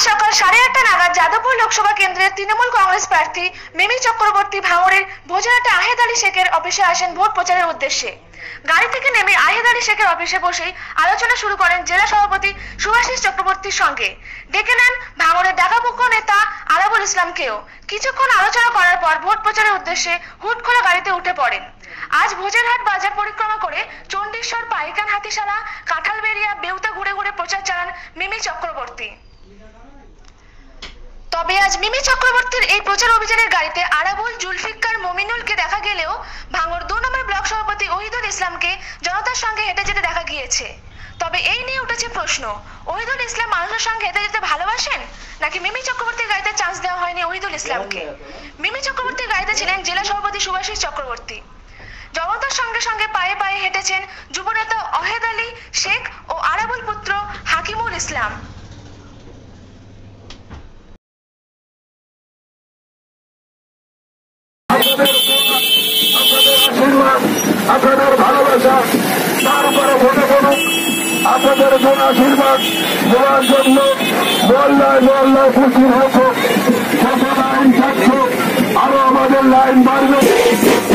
আজ সকাল 8:30 নাগাদ যাদবপুর লোকসভা কেন্দ্রের তৃণমূল কংগ্রেস প্রার্থী মিমি চক্রবর্তী ভাঙড়ের ভোজরাটা আহেদ আলী শেখের অফিসে আসেন ভোট প্রচারের উদ্দেশ্যে। গাড়ি থেকে নেমে আহেদ আলী শেখের অফিসে বসেই আলোচনা শুরু করেন জেলা সভাপতি সুভাষিস চক্রবর্তীর সঙ্গে। ডেকে নেন ভাঙড়ের ডাকাবুক্ক নেতা আলাবুল ইসলামকেও। কিছুক্ষণ আলোচনা করার পর ভোট প্রচারের উদ্দেশ্যে হুট করে গাড়িতে উঠে পড়েন। আজ ভোজেরহাট বাজার পরিক্রমা করে চণ্ডীশ্বর, পাইকান, হাতিশালা, কাঁঠালবেড়িয়া, বেউতা ঘুরে ঘুরে প্রচার চালান মিমি চক্রবর্তী। তবে আজ মিমি চক্রবর্তীর এই প্রচার অভিযানের গাড়িতে আরাবুল, জুলফিকার, মমিনুলকে দেখা গেলেও ভাঙড় ২ নম্বর ব্লক সভাপতি ওহিদুল ইসলামকে জনতার সঙ্গে হেঁটে যেতে দেখা গিয়েছে। তবে এই নিয়ে উঠেছে প্রশ্ন, ওহিদুল ইসলাম মানুষের সঙ্গে হেঁটে যেতে ভালোবাসেন নাকি মিমি চক্রবর্তীর গাড়িতে চান্স দেওয়া হয়নি ওহিদুল ইসলামকে? মিমি চক্রবর্তীর গাড়িতে ছিলেন জেলা সভাপতি সুভাষিস চক্রবর্তী। জনতার সঙ্গে সঙ্গে পায়ে পায়ে হেঁটেছেন যুবনেতা আহেদ আলী শেখ ও আরাবুল পুত্র হাকিমুল ইসলাম। আপনাদের ভালোবাসা, তারপরে ভোটে করুন। আপনাদের জন্য আশীর্বাদ দেওয়ার জন্য মহল্লায় মহল্লায় পুষ্টি হোক, আরো আমাদের লাইন বাড়বে।